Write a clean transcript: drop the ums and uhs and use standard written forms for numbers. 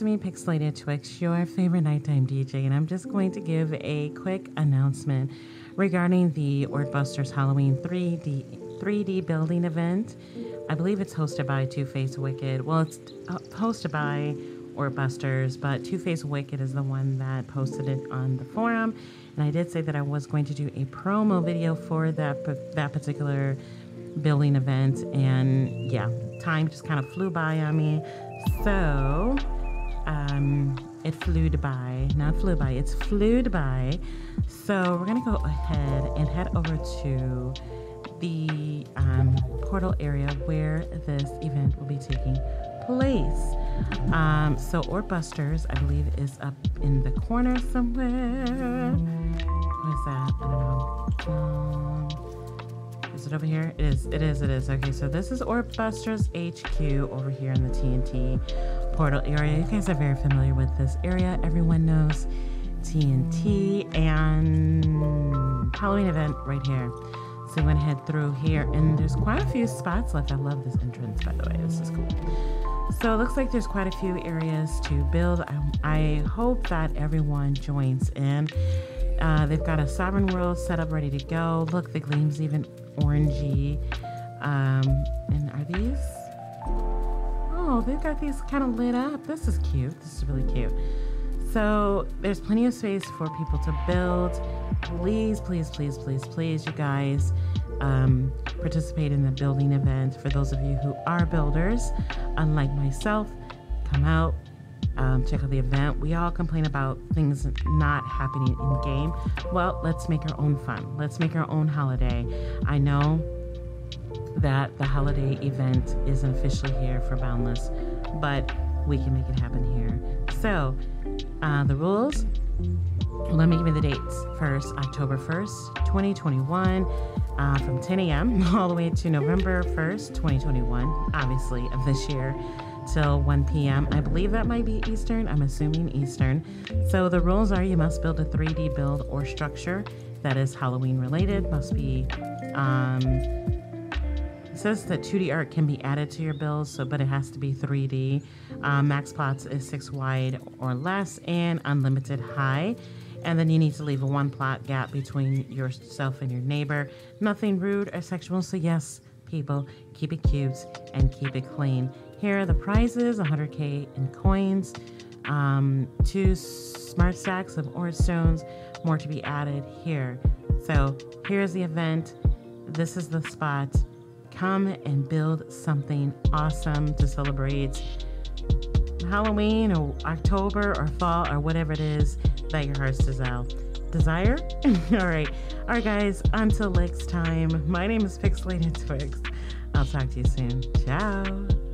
it's me, Pixelated Twix, your favorite nighttime DJ, and I'm just going to give a quick announcement regarding the Oortbusters Halloween 3D building event. I believe it's hosted by Too Faced Wicked. Well, it's hosted by Oortbusters, but Too Faced Wicked is the one that posted it on the forum. And I did say that I was going to do a promo video for that particular building event, and yeah, time just kind of flew by on me. So it's flewed by. So we're gonna go ahead and head over to the portal area where this event will be taking place. So Oortbusters, I believe, is up in the corner somewhere. What is that? I don't know. Is it over here? It is. Okay, so this is Oortbusters HQ over here in the TNT portal area. You guys are very familiar with this area. Everyone knows TNT and Halloween event right here. So we're gonna head through here, and there's quite a few spots left. I love this entrance, by the way. This is cool. So it looks like there's quite a few areas to build. I hope that everyone joins in. They've got a sovereign world set up, ready to go. Look, the gleam's even orangey. And are these? Oh, they've got these kind of lit up. This is cute. This is really cute. So there's plenty of space for people to build. Please, please, please, please, please, you guys, participate in the building event. For those of you who are builders, unlike myself, come out. Check out the event. We all complain about things not happening in game. Well, let's make our own fun. Let's make our own holiday. I know that the holiday event isn't officially here for Boundless, but we can make it happen here. So the rules, let me give you the dates first. October 1st, 2021, from 10 a.m. all the way to November 1st, 2021, obviously, of this year, till 1 p.m. I believe that might be Eastern. I'm assuming Eastern. So the rules are: you must build a 3D build or structure that is Halloween related. Must be. It says that 2D art can be added to your build, so but it has to be 3D. Max plots is 6 wide or less and unlimited high. And then you need to leave a 1 plot gap between yourself and your neighbor. Nothing rude or sexual. So yes, people, keep it cute and keep it clean. Here are the prizes: 100K in coins, 2 smart stacks of Oort stones, more to be added here. So here's the event. This is the spot. Come and build something awesome to celebrate Halloween or October or fall or whatever it is that your heart's desire. All right, guys, until next time, my name is Pixelated Twix. I'll talk to you soon. Ciao.